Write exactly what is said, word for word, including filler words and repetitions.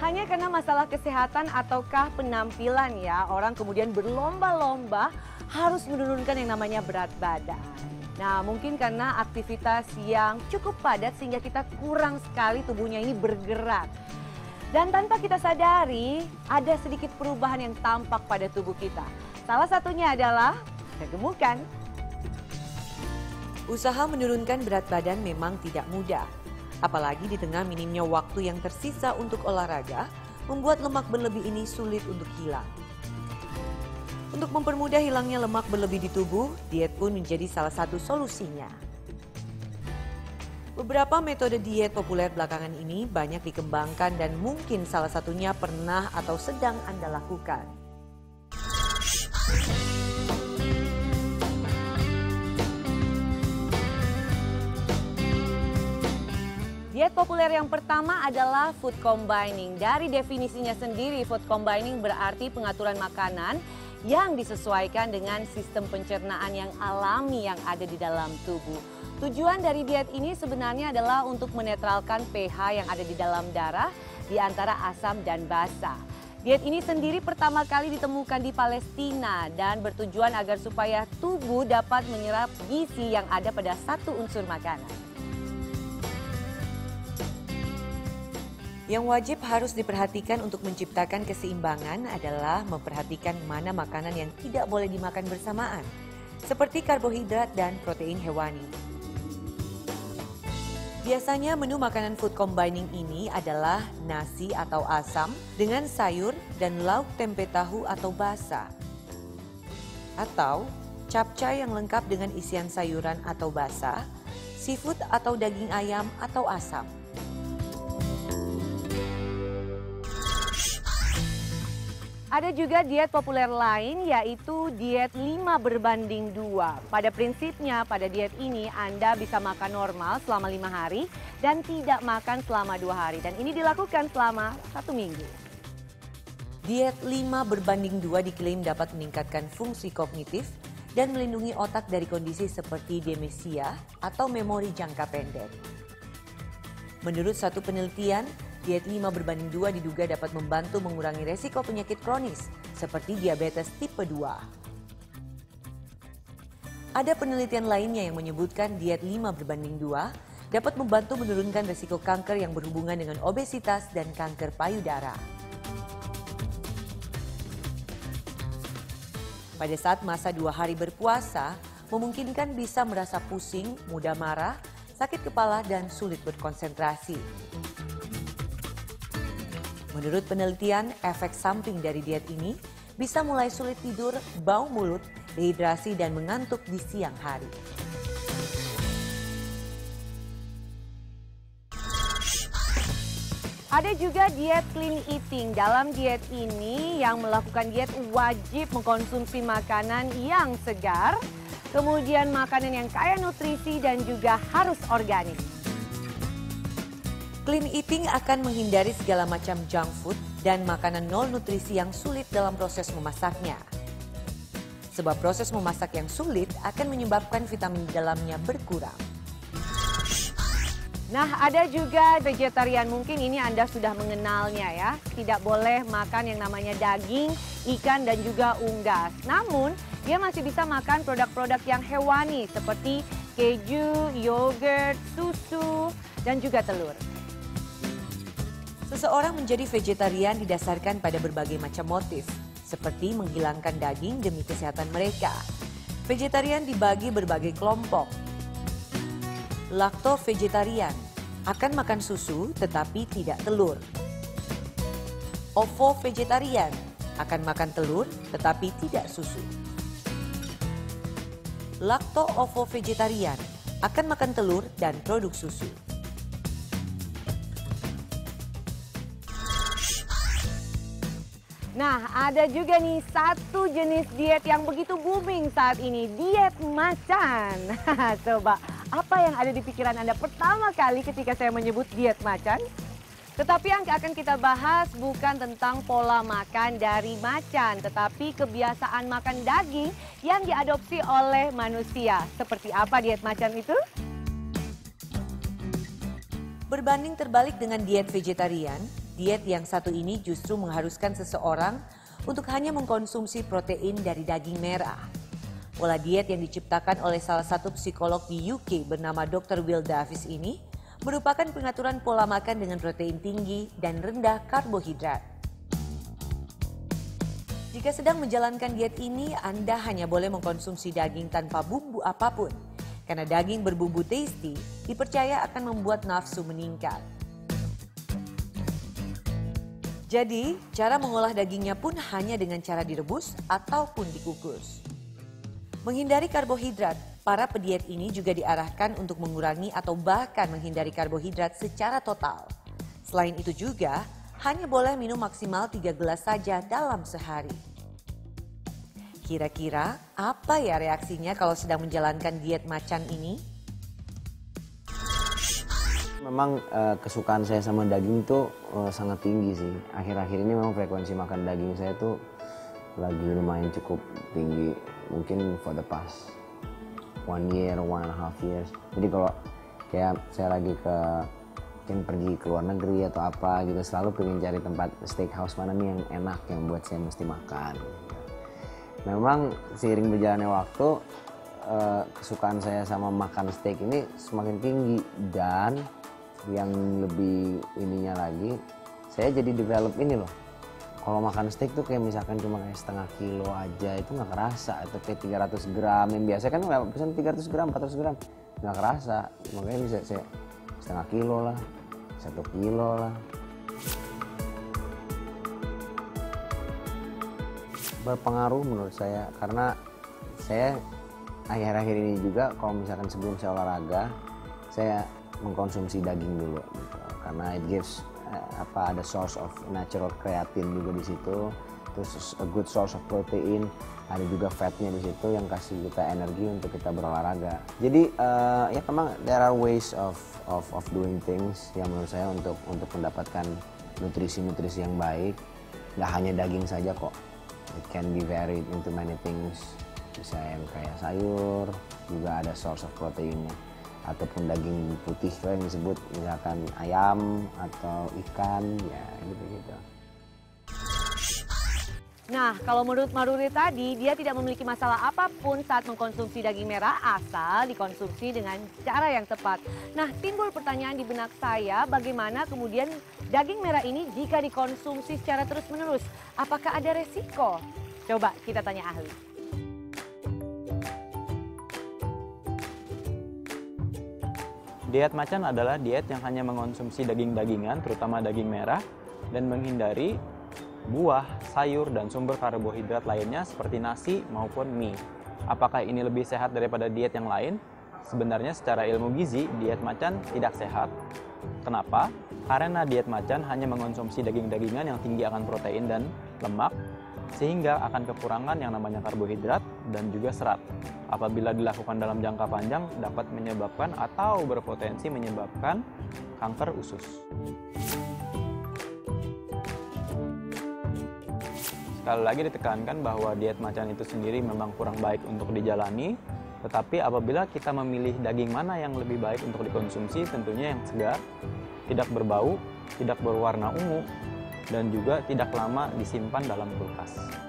Hanya karena masalah kesehatan ataukah penampilan ya, orang kemudian berlomba-lomba harus menurunkan yang namanya berat badan. Nah, mungkin karena aktivitas yang cukup padat sehingga kita kurang sekali tubuhnya ini bergerak. Dan tanpa kita sadari, ada sedikit perubahan yang tampak pada tubuh kita. Salah satunya adalah kegemukan. Usaha menurunkan berat badan memang tidak mudah. Apalagi di tengah minimnya waktu yang tersisa untuk olahraga, membuat lemak berlebih ini sulit untuk hilang. Untuk mempermudah hilangnya lemak berlebih di tubuh, diet pun menjadi salah satu solusinya. Beberapa metode diet populer belakangan ini banyak dikembangkan dan mungkin salah satunya pernah atau sedang Anda lakukan. Diet populer yang pertama adalah food combining. Dari definisinya sendiri, food combining berarti pengaturan makanan yang disesuaikan dengan sistem pencernaan yang alami yang ada di dalam tubuh. Tujuan dari diet ini sebenarnya adalah untuk menetralkan pH yang ada di dalam darah di antara asam dan basa. Diet ini sendiri pertama kali ditemukan di Palestina dan bertujuan agar supaya tubuh dapat menyerap gizi yang ada pada satu unsur makanan. Yang wajib harus diperhatikan untuk menciptakan keseimbangan adalah memperhatikan mana makanan yang tidak boleh dimakan bersamaan, seperti karbohidrat dan protein hewani. Biasanya menu makanan food combining ini adalah nasi atau asam dengan sayur dan lauk tempe tahu atau basa. Atau capcay yang lengkap dengan isian sayuran atau basa, seafood atau daging ayam atau asam. Ada juga diet populer lain yaitu diet lima berbanding dua. Pada prinsipnya pada diet ini Anda bisa makan normal selama lima hari dan tidak makan selama dua hari. Dan ini dilakukan selama satu minggu. Diet lima berbanding dua diklaim dapat meningkatkan fungsi kognitif dan melindungi otak dari kondisi seperti demensia atau memori jangka pendek. Menurut satu penelitian, diet lima berbanding dua diduga dapat membantu mengurangi resiko penyakit kronis seperti diabetes tipe dua. Ada penelitian lainnya yang menyebutkan diet lima berbanding dua dapat membantu menurunkan resiko kanker yang berhubungan dengan obesitas dan kanker payudara. Pada saat masa dua hari berpuasa, memungkinkan bisa merasa pusing, mudah marah, sakit kepala, dan sulit berkonsentrasi. Menurut penelitian, efek samping dari diet ini bisa mulai sulit tidur, bau mulut, dehidrasi, dan mengantuk di siang hari. Ada juga diet clean eating. Dalam diet ini yang melakukan diet wajib mengkonsumsi makanan yang segar, kemudian makanan yang kaya nutrisi dan juga harus organik. Clean eating akan menghindari segala macam junk food dan makanan nol nutrisi yang sulit dalam proses memasaknya. Sebab proses memasak yang sulit akan menyebabkan vitamin di dalamnya berkurang. Nah, ada juga vegetarian. Mungkin ini Anda sudah mengenalnya ya. Tidak boleh makan yang namanya daging, ikan, dan juga unggas. Namun, dia masih bisa makan produk-produk yang hewani seperti keju, yogurt, susu, dan juga telur. Seseorang menjadi vegetarian didasarkan pada berbagai macam motif, seperti menghilangkan daging demi kesehatan mereka. Vegetarian dibagi berbagai kelompok. Lacto-vegetarian akan makan susu tetapi tidak telur. Ovo-vegetarian akan makan telur tetapi tidak susu. Lacto-ovo-vegetarian akan makan telur dan produk susu. Nah, ada juga nih satu jenis diet yang begitu booming saat ini, diet macan. Coba, apa yang ada di pikiran Anda pertama kali ketika saya menyebut diet macan? Tetapi yang akan kita bahas bukan tentang pola makan dari macan, tetapi kebiasaan makan daging yang diadopsi oleh manusia. Seperti apa diet macan itu? Berbanding terbalik dengan diet vegetarian, diet yang satu ini justru mengharuskan seseorang untuk hanya mengkonsumsi protein dari daging merah. Pola diet yang diciptakan oleh salah satu psikolog di U K bernama doktor Will Davis ini merupakan pengaturan pola makan dengan protein tinggi dan rendah karbohidrat. Jika sedang menjalankan diet ini, Anda hanya boleh mengkonsumsi daging tanpa bumbu apapun, karena daging berbumbu tasty dipercaya akan membuat nafsu meningkat. Jadi, cara mengolah dagingnya pun hanya dengan cara direbus ataupun dikukus. Menghindari karbohidrat, para pediet ini juga diarahkan untuk mengurangi atau bahkan menghindari karbohidrat secara total. Selain itu juga, hanya boleh minum maksimal tiga gelas saja dalam sehari. Kira-kira apa ya reaksinya kalau sedang menjalankan diet macan ini? Memang eh, kesukaan saya sama daging tuh eh, sangat tinggi sih. Akhir-akhir ini memang frekuensi makan daging saya tuh lagi lumayan cukup tinggi. Mungkin for the past one year, one and a half years. Jadi kalau kayak saya lagi ke mungkin pergi ke luar negeri atau apa gitu, selalu pengen cari tempat steakhouse mana nih yang enak yang buat saya mesti makan. Memang seiring berjalannya waktu, eh, kesukaan saya sama makan steak ini semakin tinggi, dan yang lebih ininya lagi, saya jadi develop ini loh, kalau makan steak tuh kayak misalkan cuma kayak setengah kilo aja itu nggak kerasa, atau kayak tiga ratus gram yang biasa kan pesan tiga ratus gram, empat ratus gram nggak kerasa, makanya bisa saya setengah kilo lah, satu kilo lah. Berpengaruh menurut saya, karena saya akhir-akhir ini juga kalau misalkan sebelum saya olahraga saya mengkonsumsi daging dulu gitu. Karena it gives uh, apa ada source of natural creatine juga di situ, terus a good source of protein, ada juga fatnya di situ yang kasih kita energi untuk kita berolahraga. Jadi uh, ya memang there are ways of of of doing things yang menurut saya untuk untuk mendapatkan nutrisi-nutrisi yang baik, nggak hanya daging saja kok. It can be varied into many things. Bisa yang kayak sayur, juga ada source of proteinnya, ataupun daging putih yang disebut misalkan ayam atau ikan, ya gitu-gitu. Nah, kalau menurut Maruri tadi, dia tidak memiliki masalah apapun saat mengkonsumsi daging merah asal dikonsumsi dengan cara yang tepat. Nah, timbul pertanyaan di benak saya, bagaimana kemudian daging merah ini jika dikonsumsi secara terus-menerus? Apakah ada resiko? Coba kita tanya ahli. Diet macan adalah diet yang hanya mengonsumsi daging-dagingan, terutama daging merah, dan menghindari buah, sayur, dan sumber karbohidrat lainnya seperti nasi maupun mie. Apakah ini lebih sehat daripada diet yang lain? Sebenarnya secara ilmu gizi, diet macan tidak sehat. Kenapa? Karena diet macan hanya mengonsumsi daging-dagingan yang tinggi akan protein dan lemak, sehingga akan kekurangan yang namanya karbohidrat dan juga serat. Apabila dilakukan dalam jangka panjang, dapat menyebabkan atau berpotensi menyebabkan kanker usus. Sekali lagi ditekankan bahwa diet macan itu sendiri memang kurang baik untuk dijalani, tetapi apabila kita memilih daging mana yang lebih baik untuk dikonsumsi, tentunya yang segar, tidak berbau, tidak berwarna ungu, dan juga tidak lama disimpan dalam kulkas.